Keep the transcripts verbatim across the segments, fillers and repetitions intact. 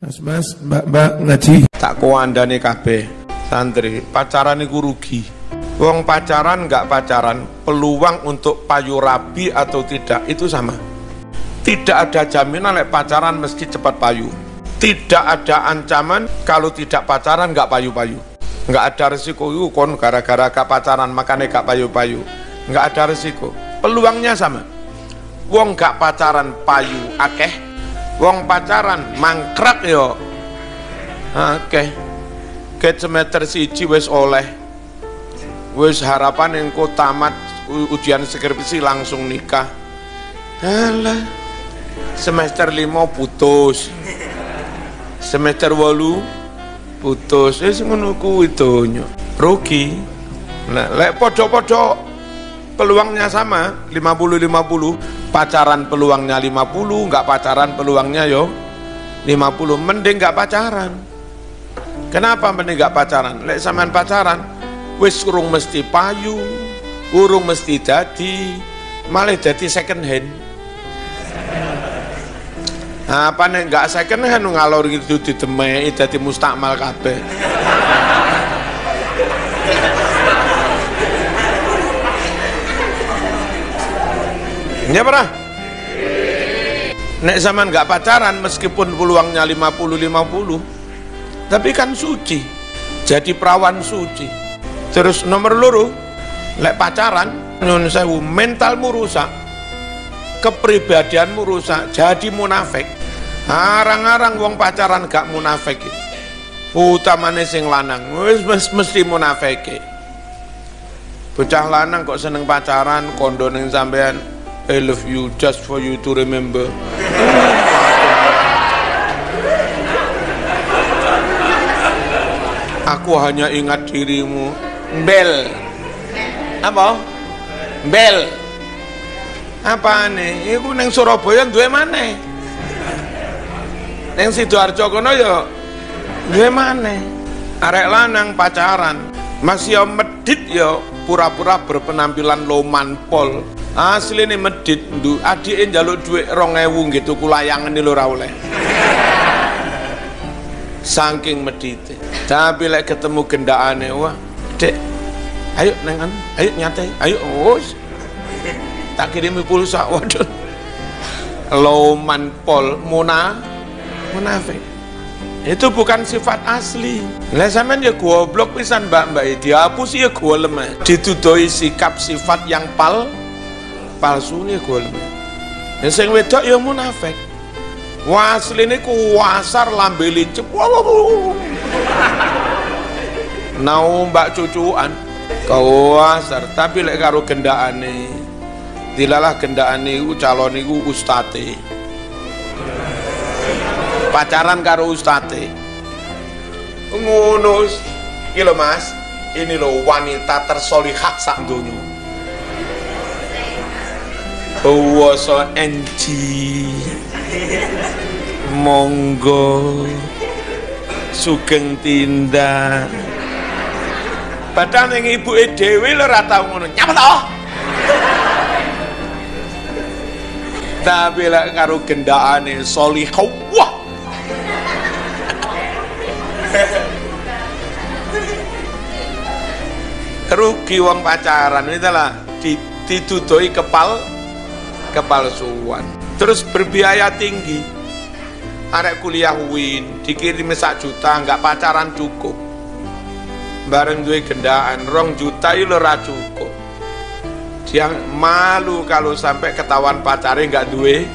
Mas-mas, mbak-mbak ngaji. Tak kuandane kabeh santri, pacaran iku rugi. Wong pacaran nggak pacaran, peluang untuk payu rabi atau tidak itu sama. Tidak ada jaminan lek pacaran meski cepat payu. Tidak ada ancaman kalau tidak pacaran nggak payu-payu. Nggak ada resiko itu kon gara-gara gak pacaran makanya gak payu-payu. Nggak ada resiko. Peluangnya sama. Wong gak pacaran payu akeh. Wong pacaran mangkrak yo, oke, ket semester siji wes oleh, wes harapan engko tamat ujian skripsi langsung nikah, alah, semester lima putus, semester walu putus, es menunggu itu rugi, nah, lek podo-podo peluangnya sama lima puluh lima puluh. Pacaran peluangnya lima puluh, nggak pacaran peluangnya yo lima puluh. Mending nggak pacaran. Kenapa mending nggak pacaran? Lek sampean pacaran, wis urung mesti payu, urung mesti jadi, malah jadi second hand. Apa nek nggak second hand ngalor gitu ditemei jadi mustakmal kabeh. Ya pernah? Nek zaman nggak pacaran meskipun peluangnya lima puluh lima puluh, tapi kan suci, jadi perawan suci. Terus nomor loro, lek pacaran, nyun sewu, mentalmu rusak, kepribadianmu rusak, jadi munafik. Arang-arang wong pacaran gak munafik, utamane sing lanang, wis mesti munafik. Bocah lanang kok seneng pacaran, kondo ning sampean. I love you just for you to remember. Aku hanya ingat dirimu. Bel. Apa? Bel. Apa nih? Iku neng Surabaya duwe maneh. Neng Sidoarjo kono yo duwe maneh. Arek lanang pacaran, masih yo medit yo pura-pura berpenampilan loman pol. Asli ini medit, adiknya jaluk duit rong ewu gitu, kulayangan ini lho oleh. Saking medit. Tapi lek ketemu gendakane, wah, dek, ayo nengan, ayo nyatai, ayo, oh, tak kirimi pulsa, waduh. Loman pol, muna, munafik. Itu bukan sifat asli. Lah sampean ya goblok pisan mbak-mbak, dihapus ya gua lemah. Ditudoi sikap sifat yang pal palsu nih gue lemah. Yang sing wedok ya munafik. Wasli ini kuasar lambe lincip. Nau mbak cucuan kuasar. Tapi lek karo gendakane, dilalah gendakane ku calon iku ustate. Pacaran karo ustate. Ngono iki lho Mas, ini lho wanita tersolihah sak donya. Uwoso enci monggo sugeng tindak padahal yang ibu edewi lho ratau ngono nyapa toh tapi lak karo gendakane solihah wah rugi wong pacaran itu lah ditudoi kepal kepalsuan, terus berbiaya tinggi. Arek kuliah win, dikirim sak juta, nggak pacaran cukup. Bareng duwe gendaan, rong juta itu ora cukup. Dia malu kalau sampai ketahuan pacarnya nggak duwe,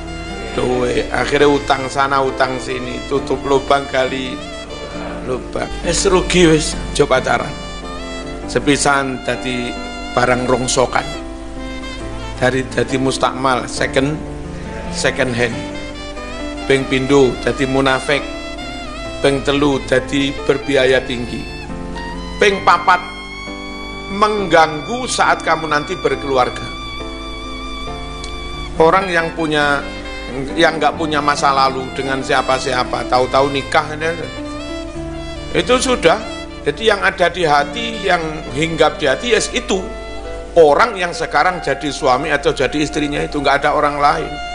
duwe. Akhirnya utang sana, utang sini, tutup lubang kali lubang. Es rugi wes, coba pacaran. Sepisan tadi barang rongsokan. Dari jadi mustakmal second second hand, peng pindo jadi munafik, peng telu jadi berbiaya tinggi, peng papat mengganggu saat kamu nanti berkeluarga. Orang yang punya yang nggak punya masa lalu dengan siapa-siapa tahu-tahu nikah itu sudah jadi yang ada di hati yang hinggap di hati yes, itu orang yang sekarang jadi suami atau jadi istrinya itu nggak ada orang lain.